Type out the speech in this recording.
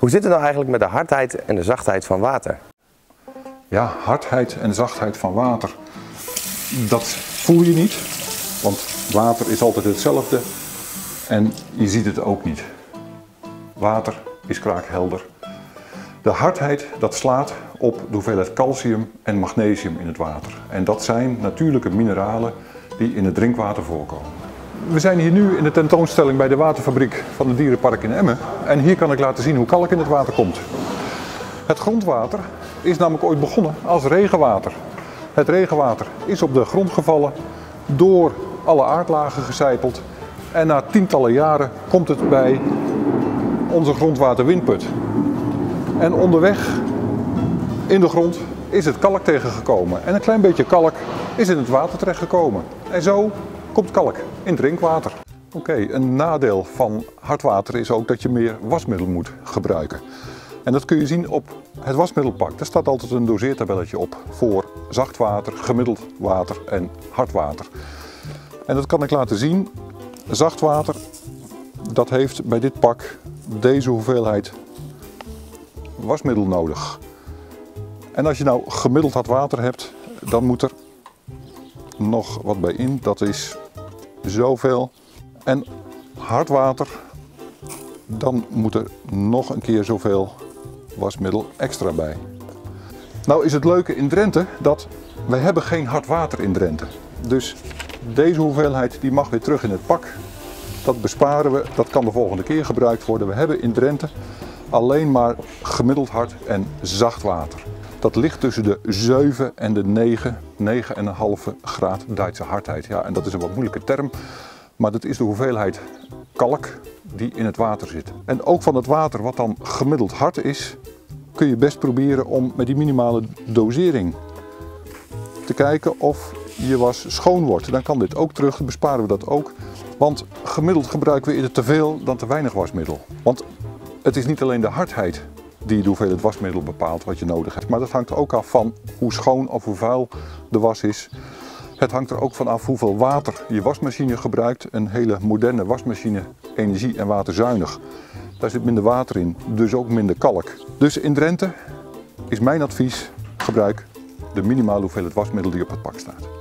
Hoe zit het nou eigenlijk met de hardheid en de zachtheid van water? Ja, hardheid en zachtheid van water, dat voel je niet, want water is altijd hetzelfde en je ziet het ook niet. Water is kraakhelder. De hardheid, dat slaat op de hoeveelheid calcium en magnesium in het water. En dat zijn natuurlijke mineralen die in het drinkwater voorkomen. We zijn hier nu in de tentoonstelling bij de waterfabriek van het Dierenpark in Emmen. En hier kan ik laten zien hoe kalk in het water komt. Het grondwater is namelijk ooit begonnen als regenwater. Het regenwater is op de grond gevallen, door alle aardlagen gecijpeld. En na tientallen jaren komt het bij onze grondwaterwindput. En onderweg in de grond is het kalk tegengekomen. En een klein beetje kalk is in het water terechtgekomen. En zo komt kalk in drinkwater. Oké, een nadeel van hard water is ook dat je meer wasmiddel moet gebruiken. En dat kun je zien op het wasmiddelpak. Daar staat altijd een doseertabelletje op voor zacht water, gemiddeld water en hard water. En dat kan ik laten zien. Zacht water, dat heeft bij dit pak deze hoeveelheid wasmiddel nodig. En als je nou gemiddeld hard water hebt, dan moet er nog wat bij in. Dat is zoveel. En hard water, dan moet er nog een keer zoveel wasmiddel extra bij. Nou is het leuke in Drenthe dat we hebben geen hard water in Drenthe. Dus deze hoeveelheid die mag weer terug in het pak. Dat besparen we, dat kan de volgende keer gebruikt worden. We hebben in Drenthe alleen maar gemiddeld hard en zacht water. Dat ligt tussen de 7 en de 9,5 graad Duitse hardheid. Ja, en dat is een wat moeilijke term, maar dat is de hoeveelheid kalk die in het water zit. En ook van het water wat dan gemiddeld hard is, kun je best proberen om met die minimale dosering te kijken of je was schoon wordt. Dan kan dit ook terug, dan besparen we dat ook. Want gemiddeld gebruiken we eerder te veel dan te weinig wasmiddel. Want het is niet alleen de hardheid die de hoeveelheid wasmiddel bepaalt wat je nodig hebt. Maar dat hangt ook af van hoe schoon of hoe vuil de was is. Het hangt er ook van af hoeveel water je wasmachine gebruikt. Een hele moderne wasmachine, energie- en waterzuinig. Daar zit minder water in, dus ook minder kalk. Dus in Drenthe is mijn advies, gebruik de minimale hoeveelheid wasmiddel die op het pak staat.